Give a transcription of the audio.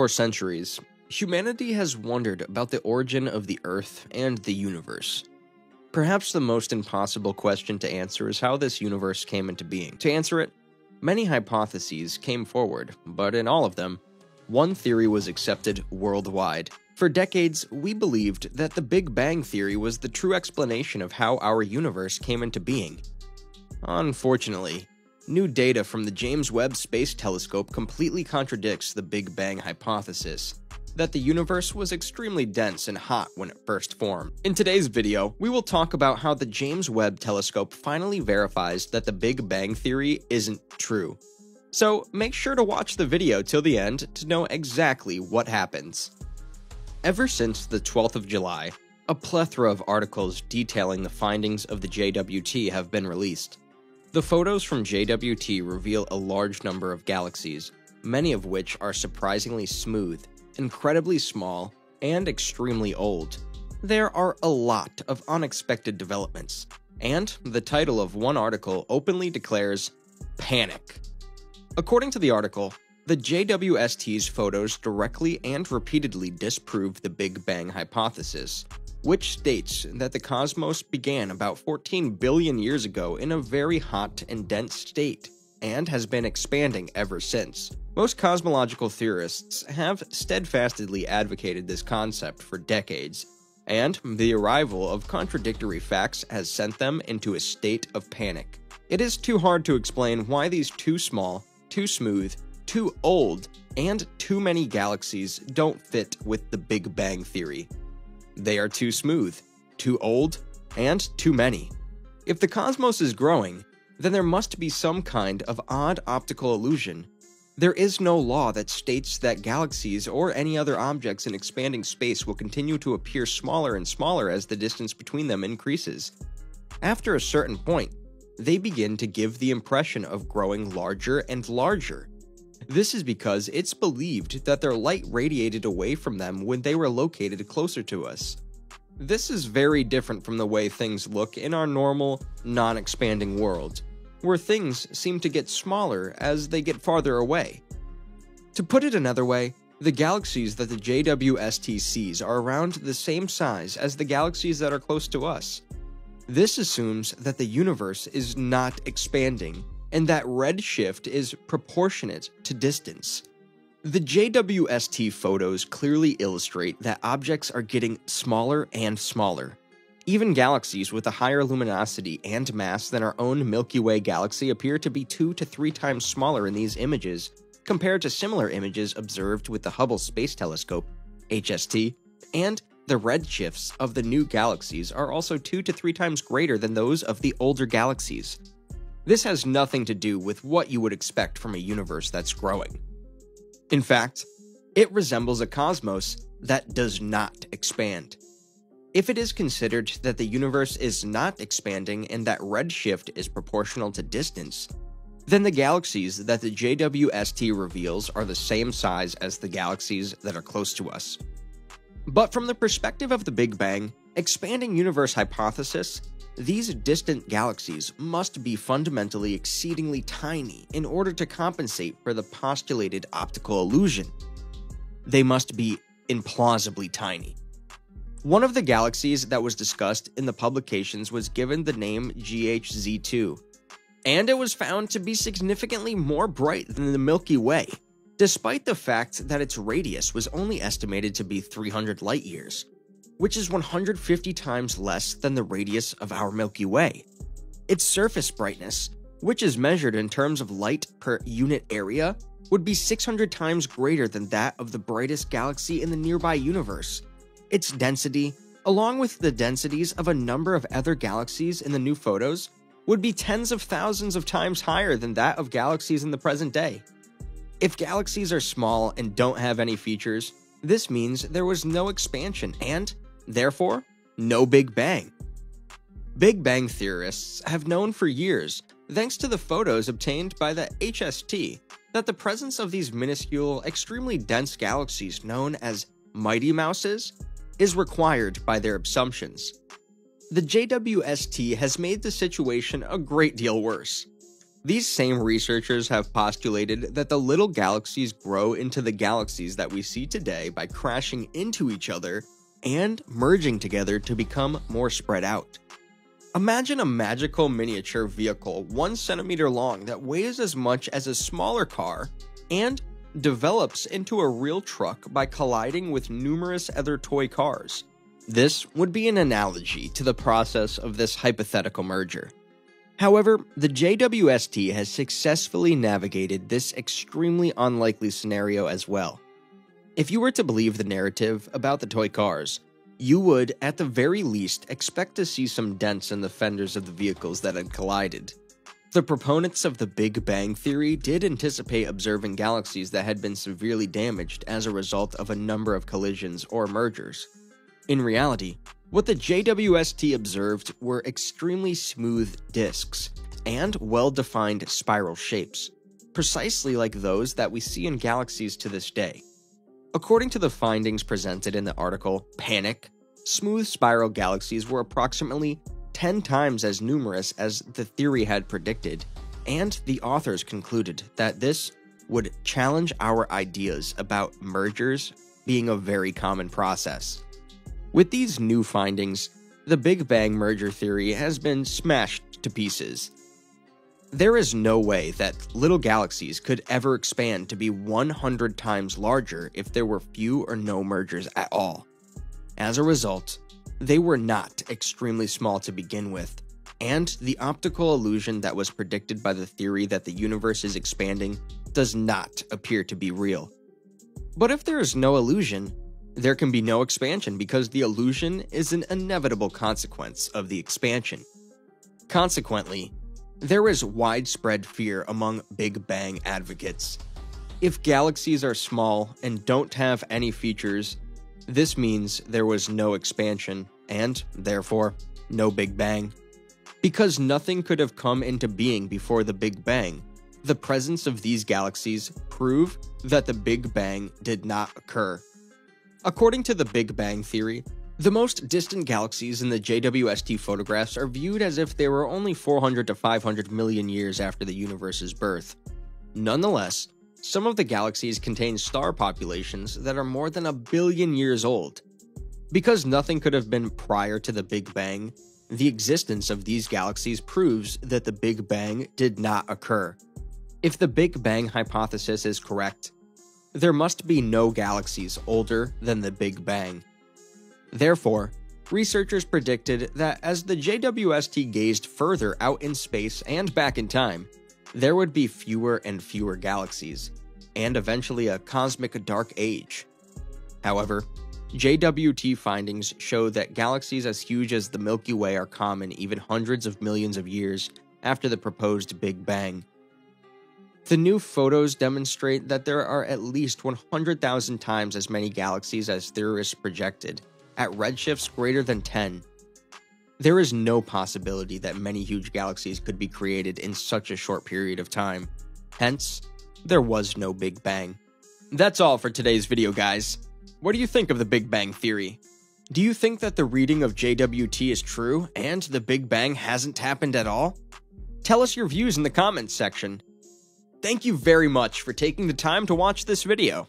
For centuries, humanity has wondered about the origin of the Earth and the universe. Perhaps the most impossible question to answer is how this universe came into being. To answer it, many hypotheses came forward, but in all of them, one theory was accepted worldwide. For decades, we believed that the Big Bang Theory was the true explanation of how our universe came into being. Unfortunately, new data from the James Webb Space Telescope completely contradicts the Big Bang hypothesis, that the universe was extremely dense and hot when it first formed. In today's video, we will talk about how the James Webb Telescope finally verifies that the Big Bang Theory isn't true. So make sure to watch the video till the end to know exactly what happens. Ever since the 12th of July, a plethora of articles detailing the findings of the JWT have been released. The photos from JWT reveal a large number of galaxies, many of which are surprisingly smooth, incredibly small, and extremely old. There are a lot of unexpected developments, and the title of one article openly declares, "Panic." According to the article, the JWST's photos directly and repeatedly disprove the Big Bang hypothesis, which states that the cosmos began about 14 billion years ago in a very hot and dense state, and has been expanding ever since. Most cosmological theorists have steadfastly advocated this concept for decades, and the arrival of contradictory facts has sent them into a state of panic. It is too hard to explain why these too small, too smooth, too old, and too many galaxies don't fit with the Big Bang Theory. They are too smooth, too old, and too many. If the cosmos is growing, then there must be some kind of odd optical illusion. There is no law that states that galaxies or any other objects in expanding space will continue to appear smaller and smaller as the distance between them increases. After a certain point, they begin to give the impression of growing larger and larger. This is because it's believed that their light radiated away from them when they were located closer to us. This is very different from the way things look in our normal, non-expanding world, where things seem to get smaller as they get farther away. To put it another way, the galaxies that the JWST sees are around the same size as the galaxies that are close to us. This assumes that the universe is not expanding, and that redshift is proportionate to distance. The JWST photos clearly illustrate that objects are getting smaller and smaller. Even galaxies with a higher luminosity and mass than our own Milky Way galaxy appear to be 2 to 3 times smaller in these images, compared to similar images observed with the Hubble Space Telescope, HST, and the redshifts of the new galaxies are also 2 to 3 times greater than those of the older galaxies. This has nothing to do with what you would expect from a universe that's growing. In fact, it resembles a cosmos that does not expand. If it is considered that the universe is not expanding and that redshift is proportional to distance, then the galaxies that the JWST reveals are the same size as the galaxies that are close to us. But from the perspective of the Big Bang, expanding universe hypothesis, these distant galaxies must be fundamentally exceedingly tiny in order to compensate for the postulated optical illusion. They must be implausibly tiny. One of the galaxies that was discussed in the publications was given the name GHZ2, and it was found to be significantly more bright than the Milky Way, despite the fact that its radius was only estimated to be 300 light-years. Which is 150 times less than the radius of our Milky Way. Its surface brightness, which is measured in terms of light per unit area, would be 600 times greater than that of the brightest galaxy in the nearby universe. Its density, along with the densities of a number of other galaxies in the new photos, would be tens of thousands of times higher than that of galaxies in the present day. If galaxies are small and don't have any features, this means there was no expansion and, therefore, no Big Bang. Big Bang theorists have known for years, thanks to the photos obtained by the HST, that the presence of these minuscule, extremely dense galaxies known as Mighty Mouses is required by their assumptions. The JWST has made the situation a great deal worse. These same researchers have postulated that the little galaxies grow into the galaxies that we see today by crashing into each other and merging together to become more spread out. Imagine a magical miniature vehicle 1 centimeter long that weighs as much as a smaller car and develops into a real truck by colliding with numerous other toy cars. This would be an analogy to the process of this hypothetical merger. However, the JWST has successfully navigated this extremely unlikely scenario as well. If you were to believe the narrative about the toy cars, you would, at the very least, expect to see some dents in the fenders of the vehicles that had collided. The proponents of the Big Bang Theory did anticipate observing galaxies that had been severely damaged as a result of a number of collisions or mergers. In reality, what the JWST observed were extremely smooth disks and well-defined spiral shapes, precisely like those that we see in galaxies to this day. According to the findings presented in the article Panic, smooth spiral galaxies were approximately 10 times as numerous as the theory had predicted, and the authors concluded that this would challenge our ideas about mergers being a very common process. With these new findings, the Big Bang merger theory has been smashed to pieces. There is no way that little galaxies could ever expand to be 100 times larger if there were few or no mergers at all. As a result, they were not extremely small to begin with, and the optical illusion that was predicted by the theory that the universe is expanding does not appear to be real. But if there is no illusion, there can be no expansion because the illusion is an inevitable consequence of the expansion. Consequently, there is widespread fear among Big Bang advocates. If galaxies are small and don't have any features, this means there was no expansion and, therefore, no Big Bang. Because nothing could have come into being before the Big Bang, the presence of these galaxies prove that the Big Bang did not occur. According to the Big Bang Theory, the most distant galaxies in the JWST photographs are viewed as if they were only 400 to 500 million years after the universe's birth. Nonetheless, some of the galaxies contain star populations that are more than 1 billion years old. Because nothing could have been prior to the Big Bang, the existence of these galaxies proves that the Big Bang did not occur. If the Big Bang hypothesis is correct, there must be no galaxies older than the Big Bang. Therefore, researchers predicted that as the JWST gazed further out in space and back in time, there would be fewer and fewer galaxies, and eventually a cosmic dark age. However, JWST findings show that galaxies as huge as the Milky Way are common even hundreds of millions of years after the proposed Big Bang. The new photos demonstrate that there are at least 100,000 times as many galaxies as theorists projected, at redshifts greater than 10. There is no possibility that many huge galaxies could be created in such a short period of time. Hence, there was no Big Bang. That's all for today's video, guys. What do you think of the Big Bang Theory? Do you think that the reading of JWST is true and the Big Bang hasn't happened at all? Tell us your views in the comments section. Thank you very much for taking the time to watch this video.